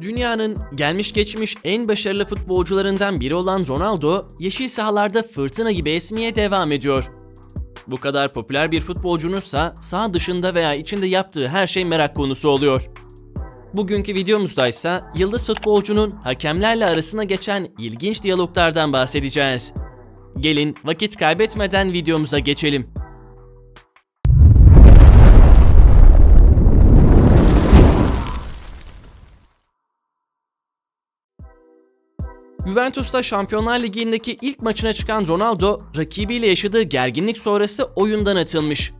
Dünyanın gelmiş geçmiş en başarılı futbolcularından biri olan Ronaldo, yeşil sahalarda fırtına gibi esmeye devam ediyor. Bu kadar popüler bir futbolcunuzsa saha dışında veya içinde yaptığı her şey merak konusu oluyor. Bugünkü videomuzdaysa yıldız futbolcunun hakemlerle arasına geçen ilginç diyaloglardan bahsedeceğiz. Gelin vakit kaybetmeden videomuza geçelim. Juventus'ta Şampiyonlar Ligi'ndeki ilk maçına çıkan Ronaldo, rakibiyle yaşadığı gerginlik sonrası oyundan atılmış.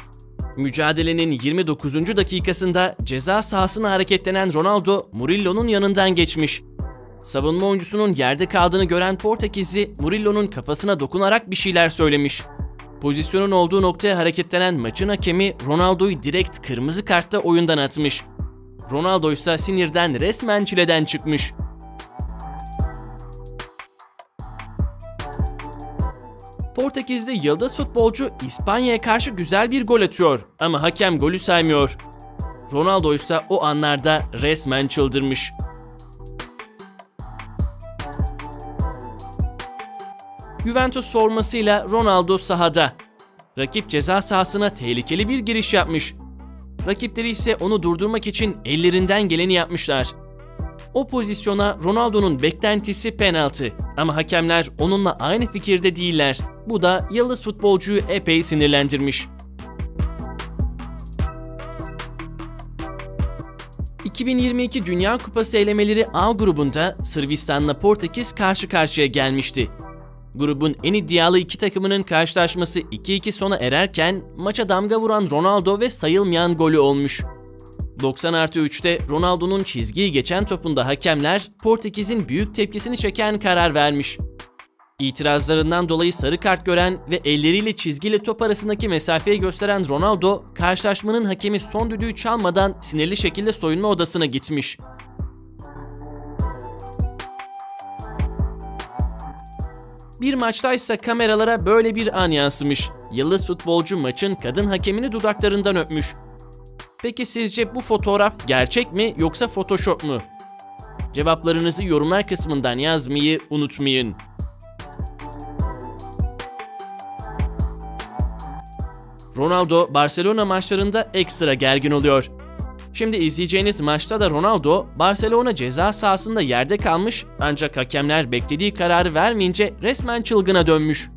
Mücadelenin 29. dakikasında ceza sahasına hareketlenen Ronaldo, Murillo'nun yanından geçmiş. Savunma oyuncusunun yerde kaldığını gören Portekizli, Murillo'nun kafasına dokunarak bir şeyler söylemiş. Pozisyonun olduğu noktaya hareketlenen maçın hakemi, Ronaldo'yu direkt kırmızı kartta oyundan atmış. Ronaldo ise sinirden resmen çileden çıkmış. Portekizli yıldız futbolcu İspanya'ya karşı güzel bir gol atıyor ama hakem golü saymıyor. Ronaldo ise o anlarda resmen çıldırmış. Juventus formasıyla Ronaldo sahada. Rakip ceza sahasına tehlikeli bir giriş yapmış. Rakipleri ise onu durdurmak için ellerinden geleni yapmışlar. O pozisyona Ronaldo'nun beklentisi penaltı ama hakemler onunla aynı fikirde değiller. Bu da yıldız futbolcuyu epey sinirlendirmiş. 2022 Dünya Kupası elemeleri A grubunda Sırbistan'la Portekiz karşı karşıya gelmişti. Grubun en iddialı iki takımının karşılaşması 2-2 sona ererken maça damga vuran Ronaldo ve sayılmayan golü olmuş. 90+3'te Ronaldo'nun çizgiyi geçen topunda hakemler Portekiz'in büyük tepkisini çeken karar vermiş. İtirazlarından dolayı sarı kart gören ve elleriyle çizgiyle top arasındaki mesafeyi gösteren Ronaldo, karşılaşmanın hakemi son düdüğü çalmadan sinirli şekilde soyunma odasına gitmiş. Bir maçtaysa kameralara böyle bir an yansımış. Yıldız futbolcu maçın kadın hakemini dudaklarından öpmüş. Peki sizce bu fotoğraf gerçek mi yoksa Photoshop mu? Cevaplarınızı yorumlar kısmından yazmayı unutmayın. Ronaldo Barcelona maçlarında ekstra gergin oluyor. Şimdi izleyeceğiniz maçta da Ronaldo, Barcelona ceza sahasında yerde kalmış ancak hakemler beklediği kararı vermeyince resmen çılgına dönmüş.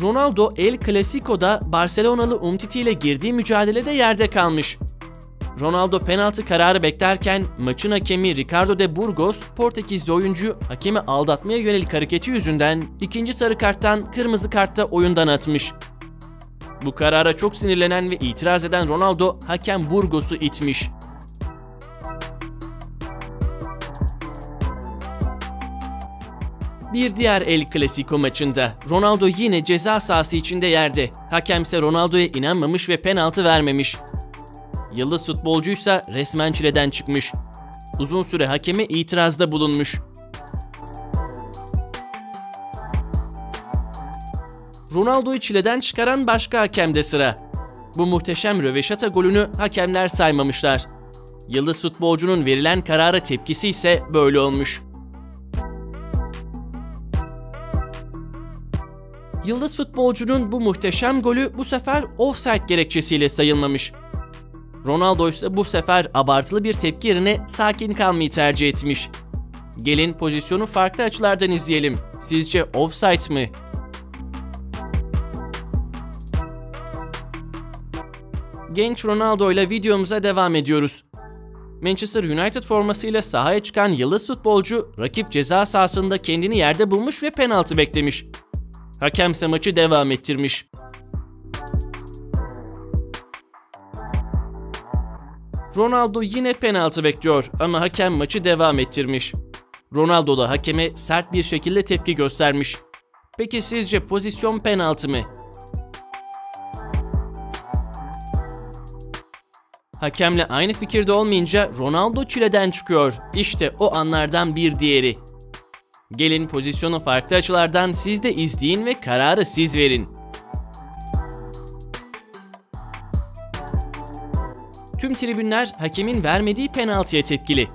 Ronaldo El Clasico'da Barcelonalı Umtiti ile girdiği mücadelede yerde kalmış. Ronaldo penaltı kararı beklerken maçın hakemi Ricardo De Burgos, Portekizli oyuncuyu hakemi aldatmaya yönelik hareketi yüzünden ikinci sarı karttan kırmızı kartta oyundan atmış. Bu karara çok sinirlenen ve itiraz eden Ronaldo, hakem Burgos'u itmiş. Bir diğer El Clasico maçında Ronaldo yine ceza sahası içinde yerde. Hakem ise Ronaldo'ya inanmamış ve penaltı vermemiş. Yıldız futbolcuysa resmen çileden çıkmış. Uzun süre hakeme itirazda bulunmuş. Ronaldo'yu çileden çıkaran başka hakemde sıra. Bu muhteşem röveşata golünü hakemler saymamışlar. Yıldız futbolcunun verilen karara tepkisi ise böyle olmuş. Yıldız futbolcunun bu muhteşem golü bu sefer offside gerekçesiyle sayılmamış. Ronaldo ise bu sefer abartılı bir tepki yerine sakin kalmayı tercih etmiş. Gelin pozisyonu farklı açılardan izleyelim. Sizce offside mi? Genç Ronaldo ile videomuza devam ediyoruz. Manchester United formasıyla sahaya çıkan yıldız futbolcu, rakip ceza sahasında kendini yerde bulmuş ve penaltı beklemiş. Hakem ise maçı devam ettirmiş. Ronaldo yine penaltı bekliyor ama hakem maçı devam ettirmiş. Ronaldo da hakeme sert bir şekilde tepki göstermiş. Peki sizce pozisyon penaltı mı? Hakemle aynı fikirde olmayınca Ronaldo çileden çıkıyor. İşte o anlardan bir diğeri. Gelin pozisyonu farklı açılardan siz de izleyin ve kararı siz verin. tüm tribünler hakemin vermediği penaltıya tepkili.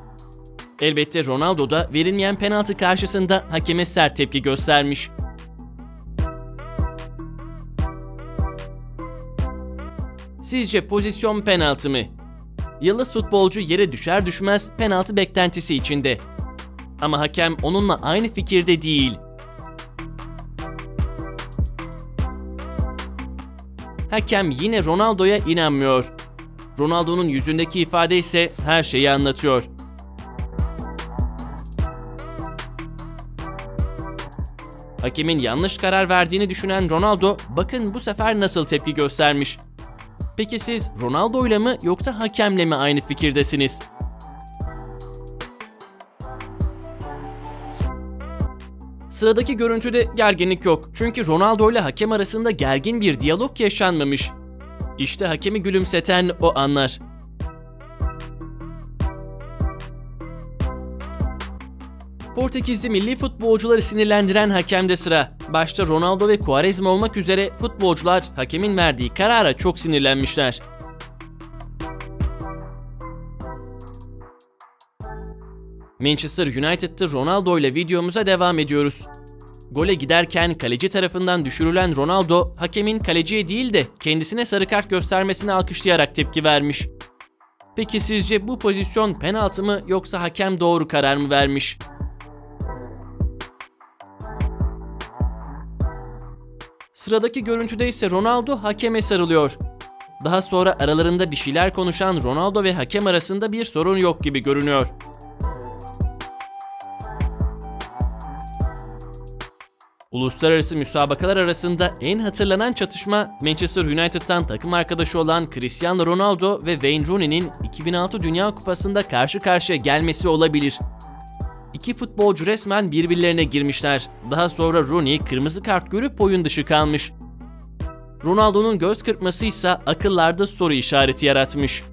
Elbette Ronaldo da verilmeyen penaltı karşısında hakeme sert tepki göstermiş. Sizce pozisyon penaltı mı? Yıldız futbolcu yere düşer düşmez penaltı beklentisi içinde. Ama hakem onunla aynı fikirde değil. Hakem yine Ronaldo'ya inanmıyor. Ronaldo'nun yüzündeki ifade ise her şeyi anlatıyor. Hakemin yanlış karar verdiğini düşünen Ronaldo, bakın bu sefer nasıl tepki göstermiş. Peki siz Ronaldo'yla mı yoksa hakemle mi aynı fikirdesiniz? Sıradaki görüntüde gerginlik yok. Çünkü Ronaldo ile hakem arasında gergin bir diyalog yaşanmamış. İşte hakemi gülümseten o anlar. Portekizli milli futbolcuları sinirlendiren hakemde sıra. Başta Ronaldo ve Quaresma olmak üzere futbolcular hakemin verdiği karara çok sinirlenmişler. Manchester United'ta Ronaldo ile videomuza devam ediyoruz. Gole giderken kaleci tarafından düşürülen Ronaldo, hakemin kaleciye değil de kendisine sarı kart göstermesini alkışlayarak tepki vermiş. Peki sizce bu pozisyon penaltı mı yoksa hakem doğru karar mı vermiş? Sıradaki görüntüde ise Ronaldo hakeme sarılıyor. Daha sonra aralarında bir şeyler konuşan Ronaldo ve hakem arasında bir sorun yok gibi görünüyor. Uluslararası müsabakalar arasında en hatırlanan çatışma Manchester United'tan takım arkadaşı olan Cristiano Ronaldo ve Wayne Rooney'nin 2006 Dünya Kupası'nda karşı karşıya gelmesi olabilir. İki futbolcu resmen birbirlerine girmişler. Daha sonra Rooney kırmızı kart görüp oyun dışı kalmış. Ronaldo'nun göz kırpması ise akıllarda soru işareti yaratmış.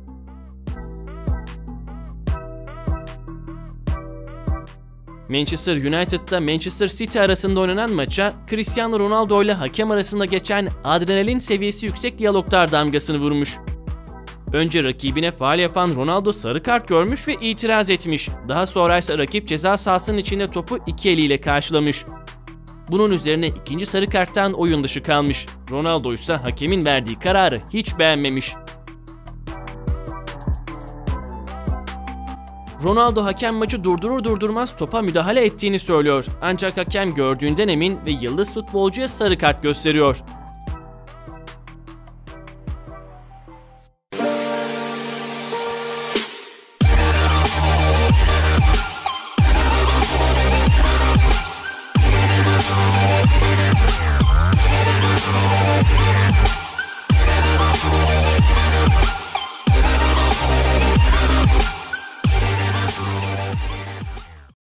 Manchester United'da Manchester City arasında oynanan maça Cristiano Ronaldo ile hakem arasında geçen adrenalin seviyesi yüksek diyaloglar damgasını vurmuş. Önce rakibine faul yapan Ronaldo sarı kart görmüş ve itiraz etmiş. Daha sonra ise rakip ceza sahasının içinde topu iki eliyle karşılamış. Bunun üzerine ikinci sarı karttan oyun dışı kalmış. Ronaldo ise hakemin verdiği kararı hiç beğenmemiş. Ronaldo hakem maçı durdurur durdurmaz topa müdahale ettiğini söylüyor. Ancak hakem gördüğünden emin ve yıldız futbolcuya sarı kart gösteriyor.